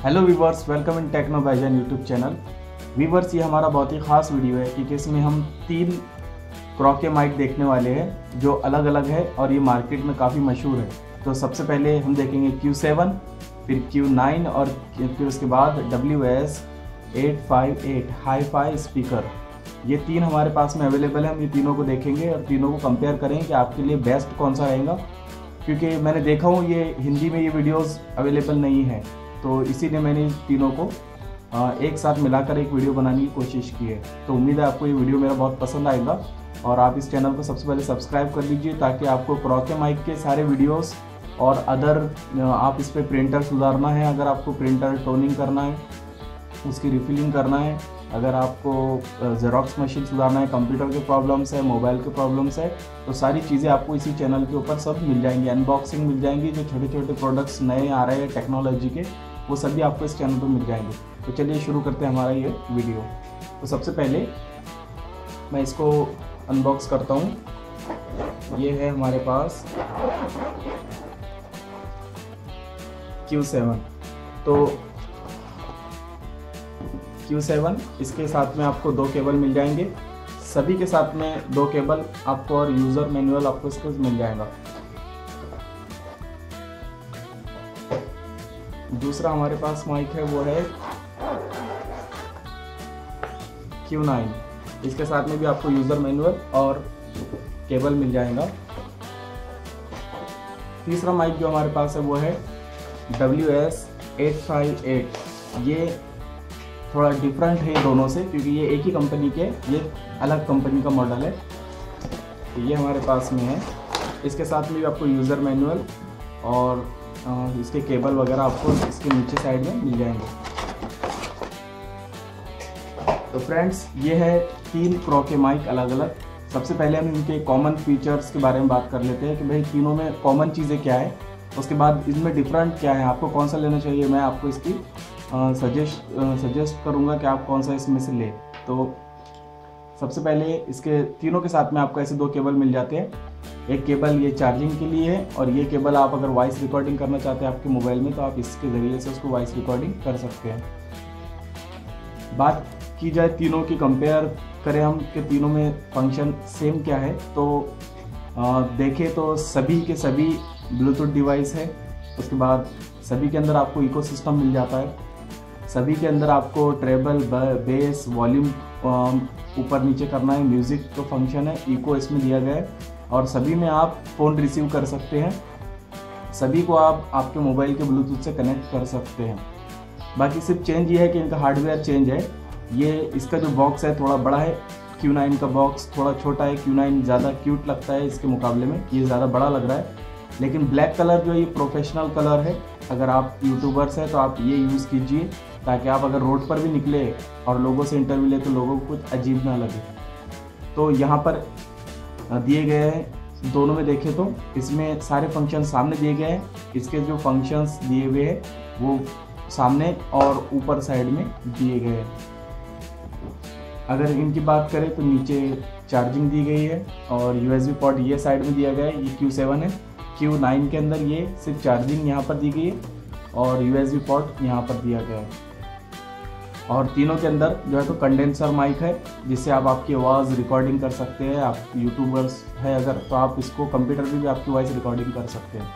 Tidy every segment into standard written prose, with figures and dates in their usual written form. Hello viewers, welcome in techno Bhaijaan YouTube channel. Viewers, ये हमारा बहुत ही ख़ास वीडियो है क्योंकि इसमें हम 3 क्रॉके माइक देखने वाले हैं जो अलग अलग है और ये मार्केट में काफ़ी मशहूर है। तो सबसे पहले हम देखेंगे Q7, फिर Q9 और फिर उसके बाद WS-858 हाई-फाई स्पीकर। ये 3 हमारे पास में अवेलेबल है। हम ये तीनों को देखेंगे और तीनों को कंपेयर करेंगे कि आपके लिए बेस्ट कौन सा रहेगा, क्योंकि मैंने देखा हूँ ये हिंदी में ये वीडियोस अवेलेबल नहीं है, तो इसीलिए मैंने तीनों को एक साथ मिलाकर एक वीडियो बनाने की कोशिश की है। तो उम्मीद है आपको ये वीडियो मेरा बहुत पसंद आएगा और आप इस चैनल को सबसे पहले सब्सक्राइब कर लीजिए ताकि आपको क्रॉके माइक के सारे वीडियोस और अदर आप इस पर प्रिंटर सुधारना है, अगर आपको प्रिंटर टोनिंग करना है, उसकी रिफिलिंग करना है, अगर आपको जेरोक्स मशीन सुधारना है, कंप्यूटर के प्रॉब्लम्स है, मोबाइल के प्रॉब्लम्स है, तो सारी चीज़ें आपको इसी चैनल के ऊपर सब मिल जाएंगी। अनबॉक्सिंग मिल जाएंगी, जो छोटे छोटे प्रोडक्ट्स नए आ रहे हैं टेक्नोलॉजी के, वो सभी आपको इस चैनल पर मिल जाएंगे। तो चलिए शुरू करते हैं हमारा ये वीडियो। तो सबसे पहले मैं इसको अनबॉक्स करता हूँ। ये है हमारे पास Q7। तो Q7 इसके साथ में आपको 2 केबल मिल जाएंगे, सभी के साथ में 2 केबल आपको, और यूज़र मैनुअल आपको इसको मिल जाएगा। दूसरा हमारे पास माइक है वो है Q9, इसके साथ में भी आपको यूज़र मैनुअल और केबल मिल जाएगा। तीसरा माइक जो हमारे पास है वो है WS-858। ये थोड़ा डिफरेंट है दोनों से क्योंकि ये एक ही कंपनी के, ये अलग कंपनी का मॉडल है। ये हमारे पास में है, इसके साथ में भी आपको यूज़र मैनुअल और इसके केबल वगैरह आपको इसके नीचे साइड में मिल जाएंगे। तो फ्रेंड्स, ये है 3 क्रॉके माइक अलग अलग। सबसे पहले हम इनके कॉमन फीचर्स के बारे में बात कर लेते हैं कि भाई तीनों में कॉमन चीज़ें क्या है, उसके बाद इनमें डिफरेंट क्या है, आपको कौन सा लेना चाहिए। मैं आपको इसकी सजेस्ट करूँगा कि आप कौन सा इसमें से लें। तो सबसे पहले इसके तीनों के साथ में आपको ऐसे 2 केबल मिल जाते हैं। एक केबल ये चार्जिंग के लिए है और ये केबल आप अगर वॉइस रिकॉर्डिंग करना चाहते हैं आपके मोबाइल में, तो आप इसके ज़रिए से उसको वॉइस रिकॉर्डिंग कर सकते हैं। बात की जाए तीनों की, कंपेयर करें हम कि तीनों में फंक्शन सेम क्या है, तो देखें तो सभी के सभी ब्लूटूथ डिवाइस है। उसके बाद सभी के अंदर आपको इकोसिस्टम मिल जाता है, सभी के अंदर आपको ट्रेबल, बेस, वॉल्यूम ऊपर नीचे करना है, म्यूज़िक का फंक्शन है, इको इसमें दिया गया है, और सभी में आप फ़ोन रिसीव कर सकते हैं, सभी को आप आपके मोबाइल के ब्लूटूथ से कनेक्ट कर सकते हैं। बाकी सिर्फ चेंज ये है कि इनका हार्डवेयर चेंज है। ये इसका जो बॉक्स है थोड़ा बड़ा है, Q9 का बॉक्स थोड़ा छोटा है। Q9 ज़्यादा क्यूट लगता है इसके मुकाबले में, ये ज़्यादा बड़ा लग रहा है, लेकिन ब्लैक कलर जो ये प्रोफेशनल कलर है, अगर आप यूट्यूबर्स हैं तो आप ये यूज़ कीजिए ताकि आप अगर रोड पर भी निकले और लोगों से इंटरव्यू ले तो लोगों को कुछ अजीब ना लगे। तो यहाँ पर दिए गए हैं दोनों में, देखें तो इसमें सारे फंक्शन सामने दिए गए हैं, इसके जो फंक्शंस दिए हुए हैं वो सामने और ऊपर साइड में दिए गए हैं। अगर इनकी बात करें तो नीचे चार्जिंग दी गई है और USB पोर्ट ये साइड में दिया गया है। ये Q7 है, Q9 के अंदर ये सिर्फ चार्जिंग यहाँ पर दी गई है और USB पोर्ट यहाँ पर दिया गया है। और तीनों के अंदर जो है तो कंडेंसर माइक है जिससे आप आपकी आवाज़ रिकॉर्डिंग कर सकते हैं। आप यूट्यूबर्स हैं अगर तो आप इसको कंप्यूटर पर भी आपकी वॉइस रिकॉर्डिंग कर सकते हैं।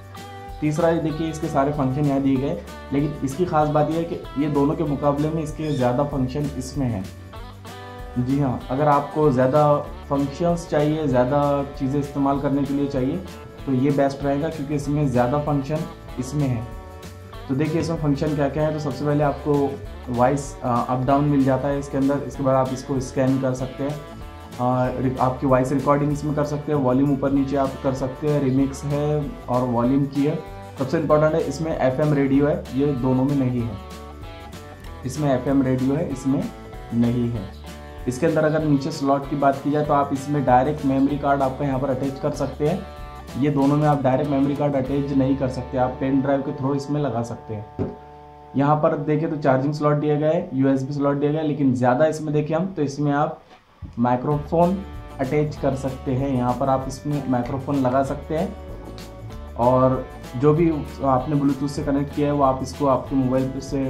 तीसरा ये देखिए, इसके सारे फंक्शन यहाँ दिए गए, लेकिन इसकी ख़ास बात यह है कि ये दोनों के मुकाबले में इसके ज़्यादा फंक्शन इसमें हैं। जी हाँ, अगर आपको ज़्यादा फंक्शंस चाहिए, ज़्यादा चीज़ें इस्तेमाल करने के लिए चाहिए तो ये बेस्ट रहेगा क्योंकि इसमें ज़्यादा फंक्शन इसमें है। तो देखिए इसमें फंक्शन क्या क्या है। तो सबसे पहले आपको वॉइस अप डाउन मिल जाता है इसके अंदर, इसके बाद आप इसको स्कैन कर सकते हैं, आपकी वॉइस रिकॉर्डिंग इसमें कर सकते हैं, वॉल्यूम ऊपर नीचे आप कर सकते हैं, रिमिक्स है और वॉल्यूम की है। सबसे इम्पॉर्टेंट है इसमें FM रेडियो है, ये दोनों में नहीं है। इसमें FM रेडियो है, इसमें नहीं है। इसके अंदर अगर नीचे स्लॉट की बात की जाए तो आप इसमें डायरेक्ट मेमोरी कार्ड आपका यहाँ पर अटैच कर सकते हैं। ये दोनों में आप डायरेक्ट मेमोरी कार्ड अटैच नहीं कर सकते, आप पेन ड्राइव के थ्रू इसमें लगा सकते हैं। यहाँ पर देखें तो चार्जिंग स्लॉट दिया गया है, USB स्लॉट दिया गया है, लेकिन ज़्यादा इसमें देखें हम तो इसमें आप माइक्रोफोन अटैच कर सकते हैं। यहाँ पर आप इसमें माइक्रोफोन लगा सकते हैं और जो भी आपने ब्लूटूथ से कनेक्ट किया है वो आप इसको आपके मोबाइल से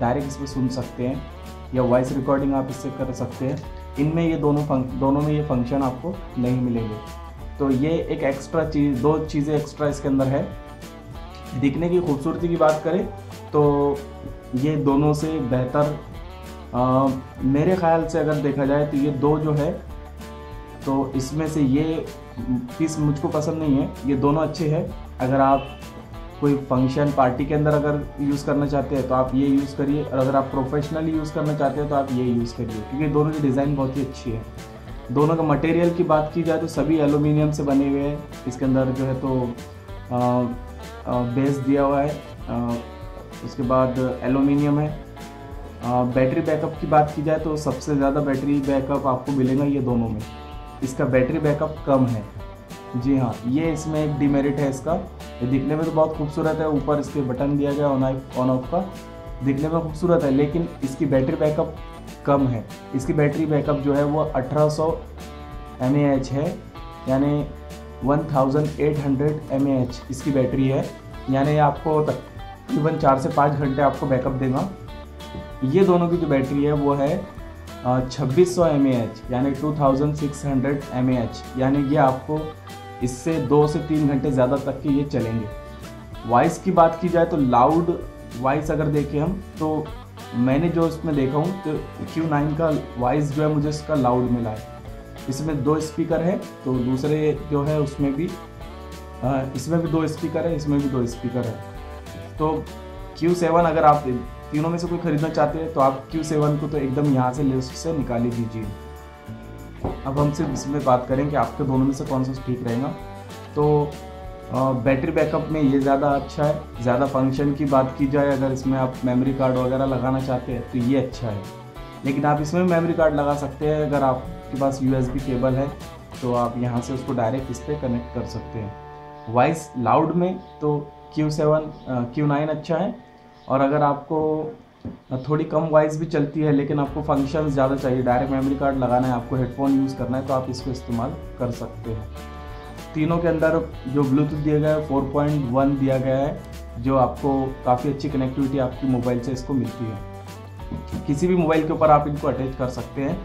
डायरेक्ट इस पर सुन सकते हैं या वॉइस रिकॉर्डिंग आप इससे कर सकते हैं। इनमें ये दोनों में ये फंक्शन आपको नहीं मिलेंगे। तो ये एक एक्स्ट्रा चीज़, दो चीज़ें एक्स्ट्रा इसके अंदर है। दिखने की खूबसूरती की बात करें तो ये दोनों से बेहतर मेरे ख्याल से अगर देखा जाए तो ये दो जो है तो इसमें से ये पीस मुझको पसंद नहीं है। ये दोनों अच्छे हैं। अगर आप कोई फंक्शन पार्टी के अंदर अगर यूज़ करना चाहते हैं तो आप ये यूज़ करिए, और अगर आप प्रोफेशनली यूज़ करना चाहते हैं तो आप ये यूज़ करिए, क्योंकि दोनों की डिज़ाइन बहुत ही अच्छी है। दोनों का मटेरियल की बात की जाए तो सभी एलुमिनियम से बने हुए हैं। इसके अंदर जो है तो बेस दिया हुआ है, उसके बाद एलुमिनियम है। बैटरी बैकअप की बात की जाए तो सबसे ज़्यादा बैटरी बैकअप आपको मिलेगा ये दोनों में। इसका बैटरी बैकअप कम है, जी हाँ, ये इसमें एक डिमेरिट है इसका। ये दिखने में तो बहुत खूबसूरत है, ऊपर इसके बटन दिया गया ऑन ऑफ का, दिखने में खूबसूरत है, लेकिन इसकी बैटरी बैकअप कम है। इसकी बैटरी बैकअप जो है वो 1800 mAh है, यानी 1800 mAh इसकी बैटरी है, यानी आपको तकरीबन 4 से 5 घंटे आपको बैकअप देगा। ये दोनों की जो बैटरी है वो है 2600 mAh, यानी 2600 mAh, यानी ये आपको इससे 2 से 3 घंटे ज़्यादा तक के ये चलेंगे। वॉइस की बात की जाए तो लाउड वॉइस अगर देखें हम तो मैंने जो इसमें देखा हूँ तो Q9 का वॉइस जो है मुझे इसका लाउड मिला है। इसमें 2 स्पीकर है, तो दूसरे जो है उसमें भी इसमें भी 2 स्पीकर है, इसमें भी 2 स्पीकर है। तो Q7 अगर आप तीनों में से कोई ख़रीदना चाहते हैं तो आप Q7 को तो एकदम यहाँ से लिस्ट से निकाल ही दीजिए। अब हम सिर्फ इसमें बात करें कि आपके दोनों में से कौन सा ठीक रहेगा। तो बैटरी बैकअप में ये ज़्यादा अच्छा है। ज़्यादा फंक्शन की बात की जाए अगर इसमें आप मेमोरी कार्ड वगैरह लगाना चाहते हैं तो ये अच्छा है, लेकिन आप इसमें मेमोरी कार्ड लगा सकते हैं। अगर आपके पास USB केबल है तो आप यहाँ से उसको डायरेक्ट इस पर कनेक्ट कर सकते हैं। वॉइस लाउड में तो Q9 अच्छा है, और अगर आपको थोड़ी कम वॉइस भी चलती है लेकिन आपको फंक्शन ज़्यादा चाहिए, डायरेक्ट मेमोरी कार्ड लगाना है, आपको हेडफोन यूज़ करना है, तो आप इसको इस्तेमाल कर सकते हैं। तीनों के अंदर जो ब्लूटूथ दिया गया है 4.1 दिया गया है, जो आपको काफ़ी अच्छी कनेक्टिविटी आपकी मोबाइल से इसको मिलती है। किसी भी मोबाइल के ऊपर आप इनको अटैच कर सकते हैं।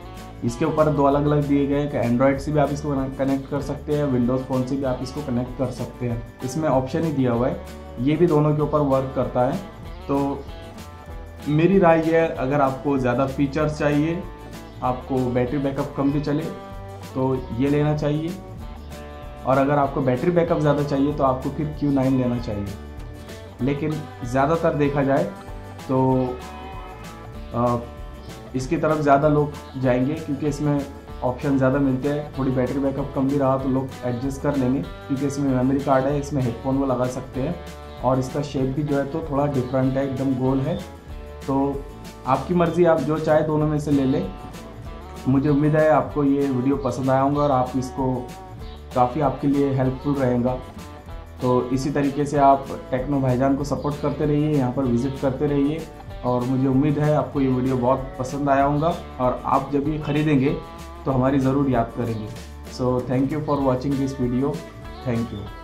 इसके ऊपर 2 अलग अलग दिए गए हैं कि एंड्रॉयड से भी आप इसको कनेक्ट कर सकते हैं, विंडोज़ फ़ोन से भी आप इसको कनेक्ट कर सकते हैं। इसमें ऑप्शन ही दिया हुआ है, ये भी दोनों के ऊपर वर्क करता है। तो मेरी राय यह है, अगर आपको ज़्यादा फीचर्स चाहिए, आपको बैटरी बैकअप कम भी चले तो ये लेना चाहिए, और अगर आपको बैटरी बैकअप ज़्यादा चाहिए तो आपको फिर Q9 लेना चाहिए। लेकिन ज़्यादातर देखा जाए तो इसकी तरफ ज़्यादा लोग जाएंगे, क्योंकि इसमें ऑप्शन ज़्यादा मिलते हैं। थोड़ी बैटरी बैकअप कम भी रहा तो लोग एडजस्ट कर लेंगे, क्योंकि इसमें मेमोरी कार्ड है, इसमें हेडफोन वो लगा सकते हैं, और इसका शेप भी जो है तो थोड़ा डिफरेंट है, एकदम गोल है। तो आपकी मर्ज़ी, आप जो चाहे दोनों में से ले लें। मुझे उम्मीद है आपको ये वीडियो पसंद आया होगा और आप इसको काफ़ी आपके लिए हेल्पफुल रहेगा। तो इसी तरीके से आप टेक्नो भाईजान को सपोर्ट करते रहिए, यहाँ पर विज़िट करते रहिए, और मुझे उम्मीद है आपको ये वीडियो बहुत पसंद आया होगा, और आप जब ये ख़रीदेंगे तो हमारी ज़रूर याद करेंगे। So thank you for watching this video, thank you.